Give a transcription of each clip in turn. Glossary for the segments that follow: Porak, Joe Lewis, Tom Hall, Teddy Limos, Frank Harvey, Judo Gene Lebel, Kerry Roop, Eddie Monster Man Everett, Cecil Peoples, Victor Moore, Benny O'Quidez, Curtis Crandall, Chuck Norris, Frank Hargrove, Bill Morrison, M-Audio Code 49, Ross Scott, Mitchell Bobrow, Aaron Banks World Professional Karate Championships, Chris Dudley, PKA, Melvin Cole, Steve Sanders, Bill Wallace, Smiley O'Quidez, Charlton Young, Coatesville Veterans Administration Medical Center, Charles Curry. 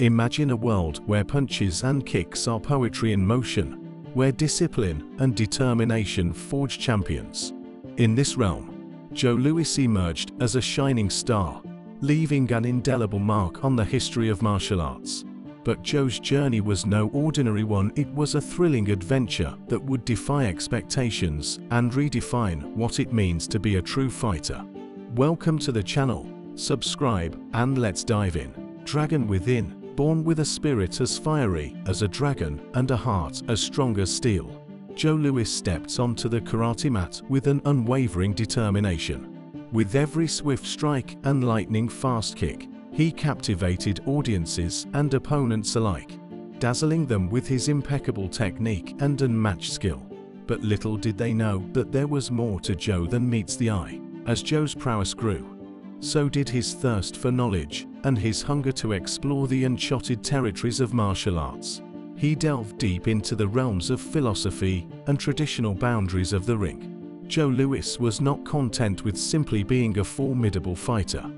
Imagine a world where punches and kicks are poetry in motion, where discipline and determination forge champions. In this realm, Joe Lewis emerged as a shining star, leaving an indelible mark on the history of martial arts. But Joe's journey was no ordinary one. It was a thrilling adventure that would defy expectations and redefine what it means to be a true fighter. Welcome to the channel, subscribe, and let's dive in. Dragon within, born with a spirit as fiery as a dragon and a heart as strong as steel, Joe Lewis stepped onto the karate mat with an unwavering determination. With every swift strike and lightning-fast kick, he captivated audiences and opponents alike, dazzling them with his impeccable technique and unmatched skill. But little did they know that there was more to Joe than meets the eye. As Joe's prowess grew, so did his thirst for knowledge and his hunger to explore the uncharted territories of martial arts. He delved deep into the realms of philosophy and traditional boundaries of the ring. Joe Lewis was not content with simply being a formidable fighter.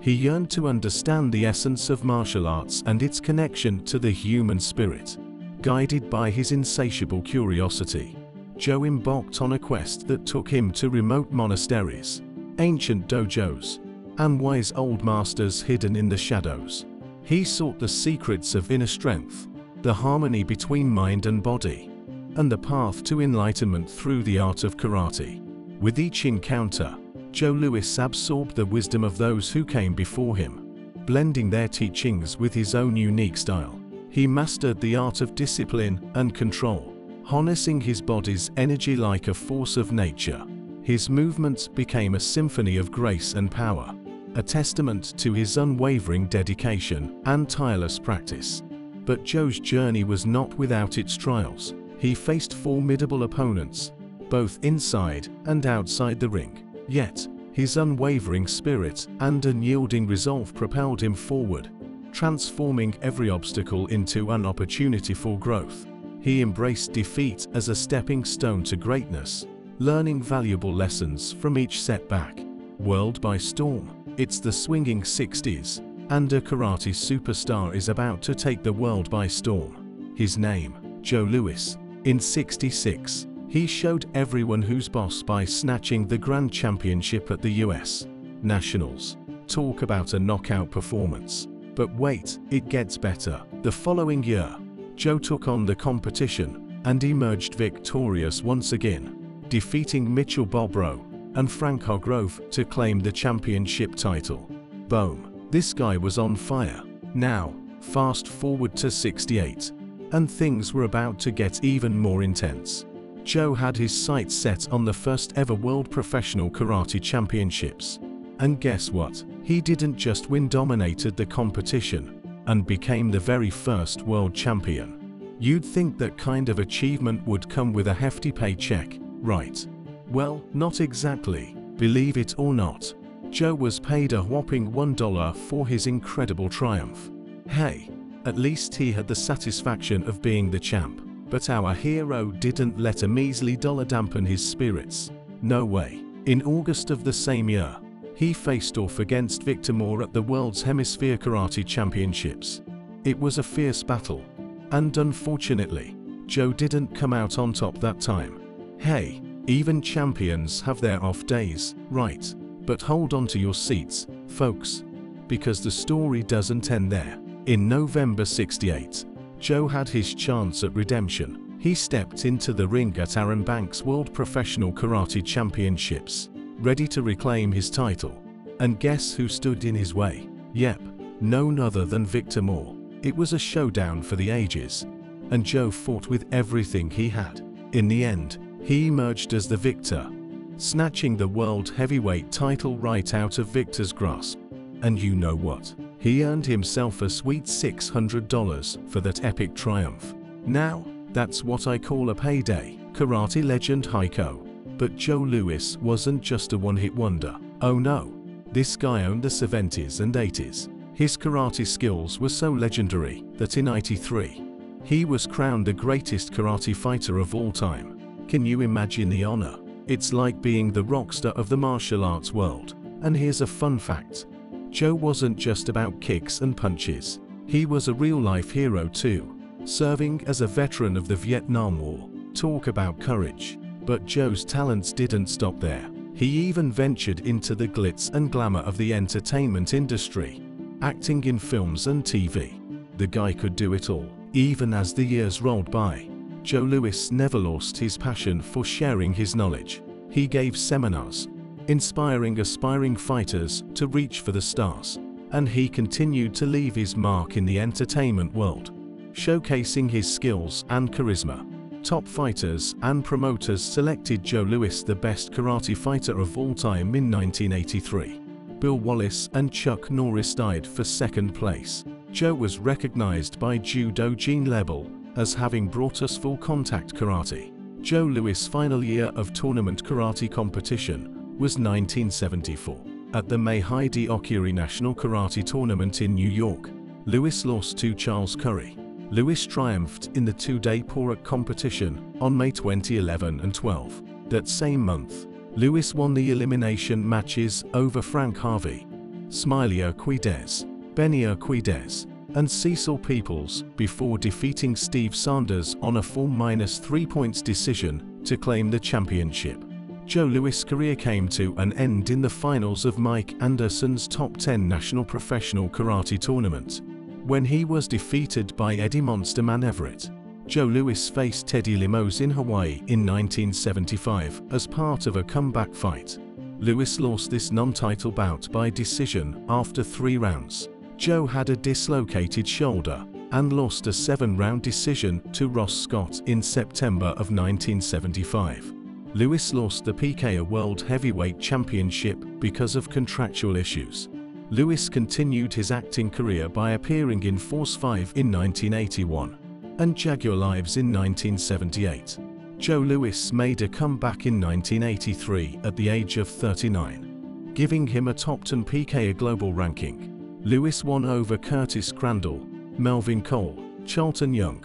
He yearned to understand the essence of martial arts and its connection to the human spirit. Guided by his insatiable curiosity, Joe embarked on a quest that took him to remote monasteries, ancient dojos, and wise old masters hidden in the shadows. He sought the secrets of inner strength, the harmony between mind and body, and the path to enlightenment through the art of karate. With each encounter, Joe Lewis absorbed the wisdom of those who came before him, blending their teachings with his own unique style. He mastered the art of discipline and control, harnessing his body's energy like a force of nature. His movements became a symphony of grace and power, a testament to his unwavering dedication and tireless practice. But Joe's journey was not without its trials. He faced formidable opponents, both inside and outside the ring. Yet, his unwavering spirit and unyielding resolve propelled him forward, transforming every obstacle into an opportunity for growth. He embraced defeat as a stepping stone to greatness, learning valuable lessons from each setback. World by storm, it's the swinging 60s, and a karate superstar is about to take the world by storm. His name, Joe Lewis. In 66, he showed everyone who's boss by snatching the grand championship at the US Nationals. Talk about a knockout performance. But wait, it gets better. The following year, Joe took on the competition and emerged victorious once again, defeating Mitchell Bobrow and Frank Hargrove to claim the championship title. Boom, this guy was on fire. Now, fast forward to 68, and things were about to get even more intense. Joe had his sights set on the first ever World Professional Karate Championships. And guess what? He didn't just win, dominated the competition and became the very first world champion. You'd think that kind of achievement would come with a hefty paycheck, right? Well, not exactly. Believe it or not, Joe was paid a whopping $1 for his incredible triumph. Hey, at least he had the satisfaction of being the champ. But our hero didn't let a measly dollar dampen his spirits. No way. In August of the same year, he faced off against Victor Moore at the World's Hemisphere Karate Championships. It was a fierce battle, and unfortunately, Joe didn't come out on top that time. Hey, even champions have their off days, right? But hold on to your seats, folks, because the story doesn't end there. In November 68, Joe had his chance at redemption. He stepped into the ring at Aaron Banks World Professional Karate Championships, ready to reclaim his title. And guess who stood in his way? Yep, none other than Victor Moore. It was a showdown for the ages, and Joe fought with everything he had. In the end, he emerged as the victor, snatching the world heavyweight title right out of Victor's grasp. And you know what? He earned himself a sweet $600 for that epic triumph. Now, that's what I call a payday. Karate legend Heiko. But Joe Lewis wasn't just a one-hit wonder. Oh no, this guy owned the 70s and 80s. His karate skills were so legendary that in 1983, he was crowned the greatest karate fighter of all time. Can you imagine the honor? It's like being the rockstar of the martial arts world. And here's a fun fact. Joe wasn't just about kicks and punches. He was a real-life hero too, serving as a veteran of the Vietnam War. Talk about courage. But Joe's talents didn't stop there. He even ventured into the glitz and glamour of the entertainment industry, acting in films and TV. The guy could do it all. Even as the years rolled by, Joe Lewis never lost his passion for sharing his knowledge. He gave seminars, inspiring aspiring fighters to reach for the stars, and he continued to leave his mark in the entertainment world, showcasing his skills and charisma. Top fighters and promoters selected Joe Lewis the best karate fighter of all time in 1983. Bill Wallace and Chuck Norris tied for second place. Joe was recognized by Judo Gene Lebel as having brought us full contact karate. Joe Lewis' final year of tournament karate competition was 1974. At the Meihei Diokiri National Karate Tournament in New York, Lewis lost to Charles Curry. Lewis triumphed in the two-day Porak competition on May 2011 and 12. That same month, Lewis won the elimination matches over Frank Harvey, Smiley O'Quidez, Benny O'Quidez, and Cecil Peoples before defeating Steve Sanders on a 4-3 points decision to claim the championship. Joe Lewis' career came to an end in the finals of Mike Anderson's Top 10 National Professional Karate Tournament, when he was defeated by Eddie Monster Man Everett. Joe Lewis faced Teddy Limos in Hawaii in 1975 as part of a comeback fight. Lewis lost this non-title bout by decision after 3 rounds. Joe had a dislocated shoulder and lost a 7-round decision to Ross Scott in September of 1975. Lewis lost the PKA World Heavyweight Championship because of contractual issues. Lewis continued his acting career by appearing in Force 5 in 1981 and Jaguar Lives in 1978. Joe Lewis made a comeback in 1983 at the age of 39, giving him a top 10 PKA global ranking. Lewis won over Curtis Crandall, Melvin Cole, Charlton Young,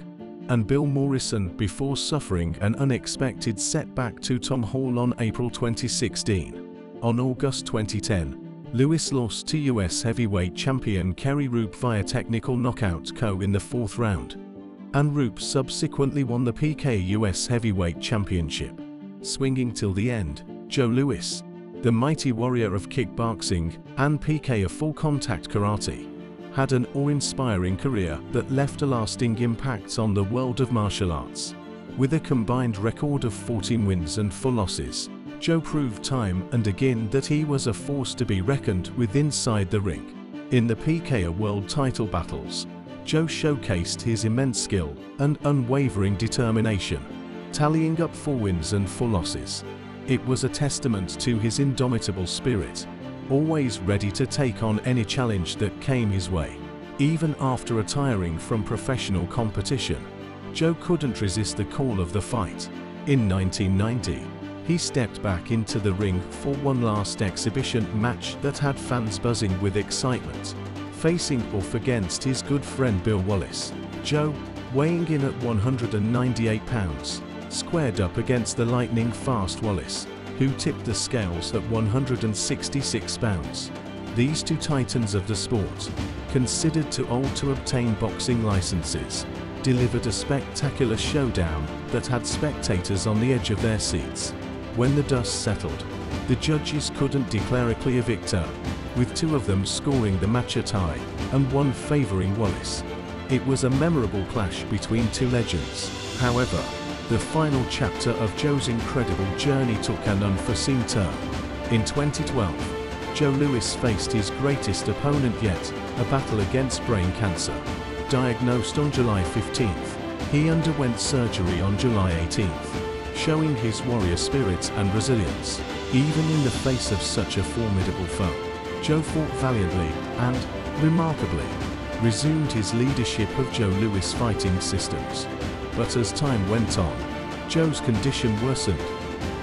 and Bill Morrison before suffering an unexpected setback to Tom Hall on April 2016. On August 2010, Lewis lost to US heavyweight champion Kerry Roop via technical knockout KO in the 4th round, and Roop subsequently won the PKA US heavyweight championship. Swinging till the end, Joe Lewis, the mighty warrior of kickboxing and PKA full contact karate, had an awe-inspiring career that left a lasting impact on the world of martial arts. With a combined record of 14 wins and 4 losses, Joe proved time and again that he was a force to be reckoned with inside the ring. In the PKA World title battles, Joe showcased his immense skill and unwavering determination, tallying up 4 wins and 4 losses. It was a testament to his indomitable spirit, always ready to take on any challenge that came his way. Even after retiring from professional competition, Joe couldn't resist the call of the fight. In 1990, he stepped back into the ring for one last exhibition match that had fans buzzing with excitement. Facing off against his good friend Bill Wallace, Joe, weighing in at 198 pounds, squared up against the lightning-fast Wallace, who tipped the scales at 166 pounds. These two titans of the sport, considered too old to obtain boxing licenses, delivered a spectacular showdown that had spectators on the edge of their seats. When the dust settled, the judges couldn't declare a clear victor, with 2 of them scoring the match a tie and 1 favoring Wallace. It was a memorable clash between 2 legends. However, the final chapter of Joe's incredible journey took an unforeseen turn. In 2012, Joe Lewis faced his greatest opponent yet, a battle against brain cancer. Diagnosed on July 15th, he underwent surgery on July 18th, showing his warrior spirit and resilience. Even in the face of such a formidable foe, Joe fought valiantly and, remarkably, resumed his leadership of Joe Lewis fighting systems. But as time went on, Joe's condition worsened,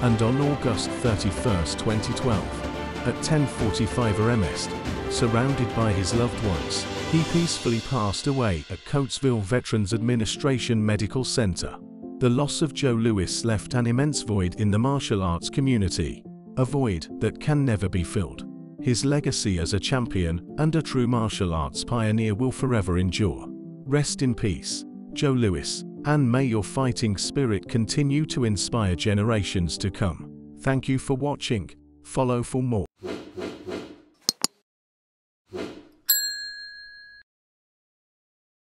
and on August 31st, 2012, at 10:45 AM East, surrounded by his loved ones, he peacefully passed away at Coatesville Veterans Administration Medical Center. The loss of Joe Lewis left an immense void in the martial arts community, a void that can never be filled. His legacy as a champion and a true martial arts pioneer will forever endure. Rest in peace, Joe Lewis, and may your fighting spirit continue to inspire generations to come. Thank you for watching. Follow for more.